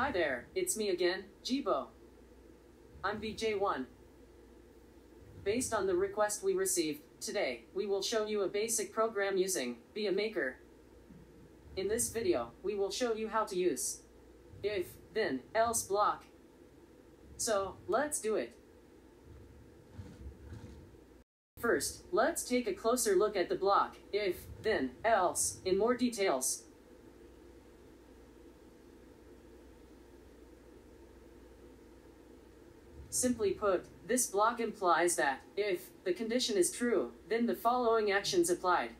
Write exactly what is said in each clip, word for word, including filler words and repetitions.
Hi there, it's me again, Jibo. I'm B J one. Based on the request we received, today, we will show you a basic program using Be a Maker. In this video, we will show you how to use if, then, else block. So, let's do it. First, let's take a closer look at the block, if, then, else, in more details. Simply put, this block implies that, if the condition is true, then the following action is applied.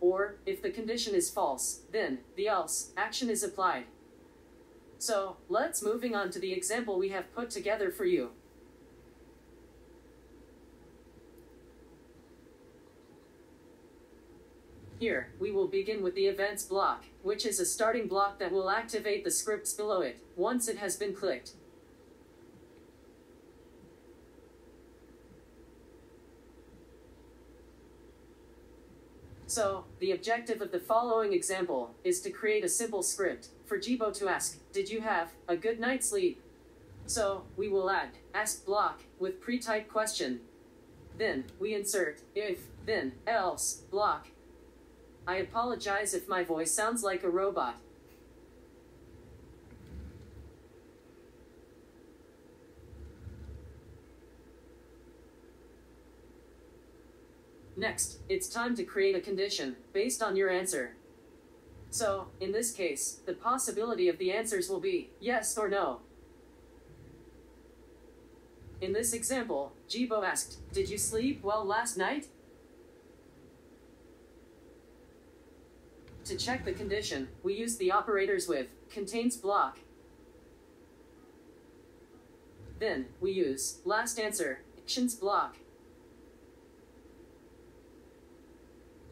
Or, if the condition is false, then the else action is applied. So, let's moving on to the example we have put together for you. Here, we will begin with the events block, which is a starting block that will activate the scripts below it, once it has been clicked. So, the objective of the following example is to create a simple script for Jibo to ask, did you have a good night's sleep? So, we will add ask block with pre-typed question. Then, we insert if, then, else block. I apologize if my voice sounds like a robot. Next, it's time to create a condition based on your answer. So, in this case, the possibility of the answers will be yes or no. In this example, Jibo asked, did you sleep well last night? To check the condition, we use the operators with contains block. Then, we use last answer actions block.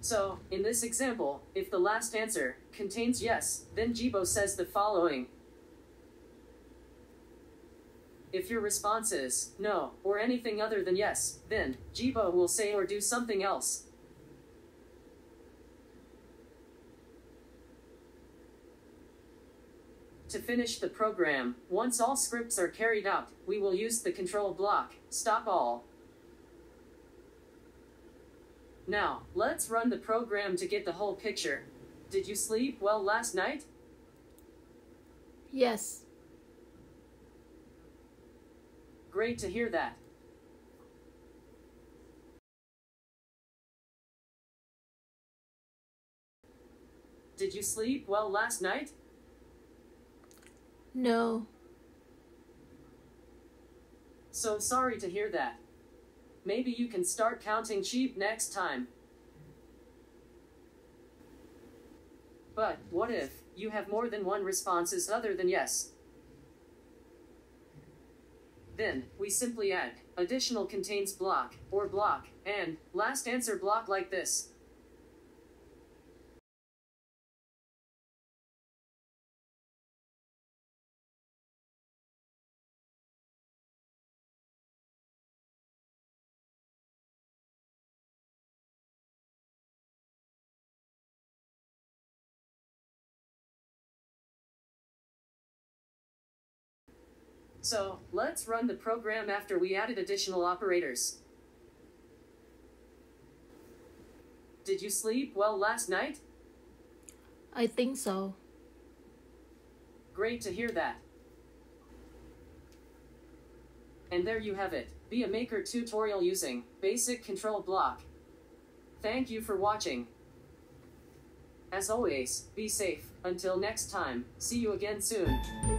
So, in this example, if the last answer contains yes, then Jibo says the following. If your response is no, or anything other than yes, then Jibo will say or do something else. To finish the program, once all scripts are carried out, we will use the control block, stop all. Now, let's run the program to get the whole picture. Did you sleep well last night? Yes. Great to hear that. Did you sleep well last night? No. So sorry to hear that. Maybe you can start counting sheep next time. But, what if you have more than one responses other than yes? Then, we simply add additional contains block, or block, and last answer block like this. So, let's run the program after we added additional operators. Did you sleep well last night? I think so. Great to hear that. And there you have it, Be a Maker tutorial using basic control block. Thank you for watching. As always, be safe. Until next time, see you again soon.